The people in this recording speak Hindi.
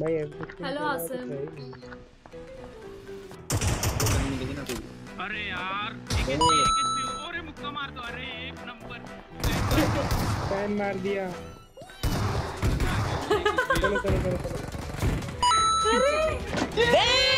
भाई हेलो आसिम। अरे यार एक मुक्का मार दो। अरे एक नंबर टाइम मार दिया। चलो चलो चलो। अरे